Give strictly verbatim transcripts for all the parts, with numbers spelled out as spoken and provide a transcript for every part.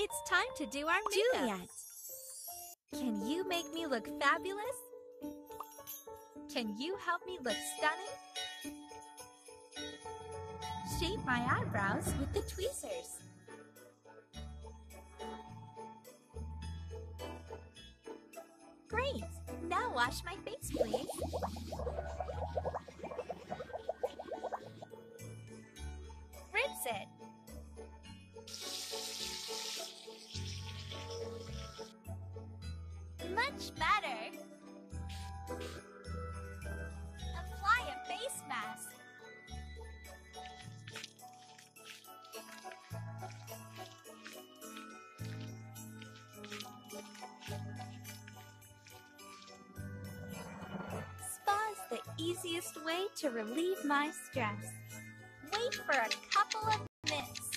It's time to do our makeup. Juliet, can you make me look fabulous? Can you help me look stunning? Shape my eyebrows with the tweezers. Great! Now wash my face, please. Rinse it. Much better. Apply a face mask. Spa's the easiest way to relieve my stress. Wait for a couple of minutes.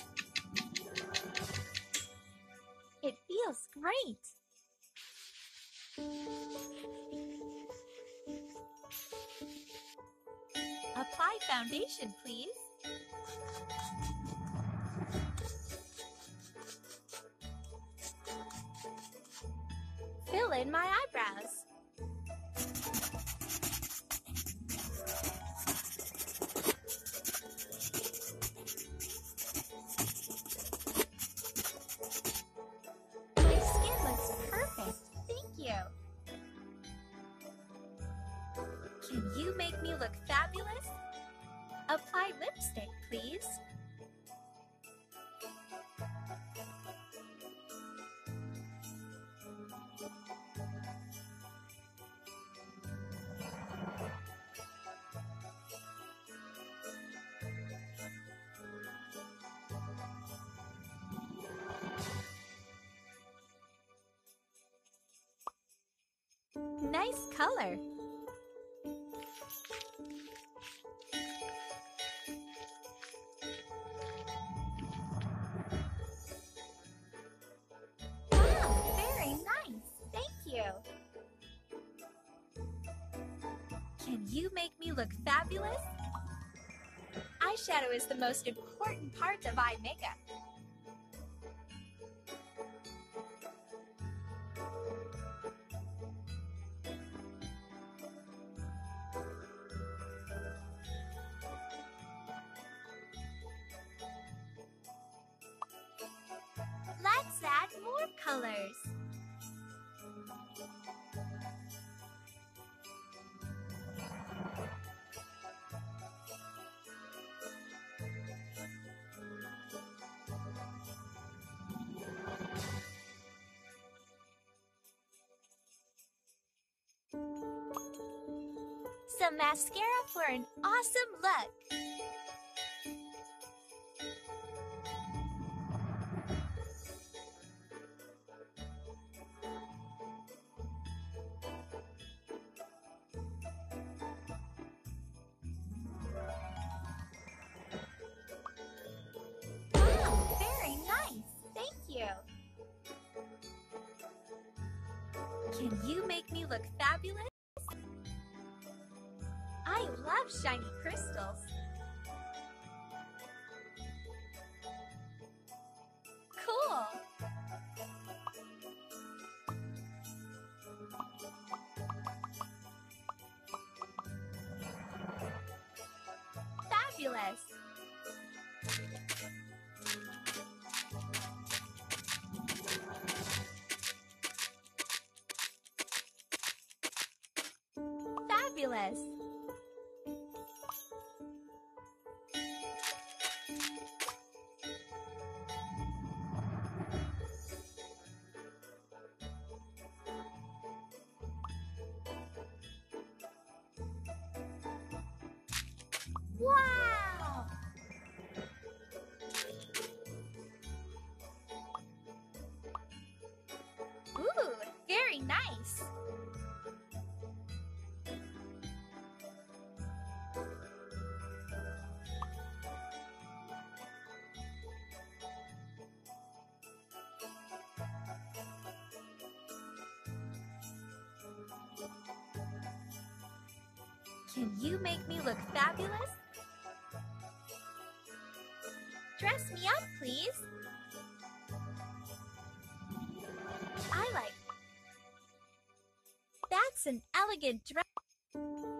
It feels great. Apply foundation, please. Fill in my eyebrows. Can you make me look fabulous? Apply lipstick, please. Nice color. Can you make me look fabulous? Eyeshadow is the most important part of eye makeup. Let's add more colors. Some mascara for an awesome look. Wow, very nice. Thank you. Can you make me look fabulous? I love shiny crystals. Cool! Fabulous! Fabulous! Wow! Ooh, very nice! Can you make me look fabulous? Dress me up, please. an elegant dress.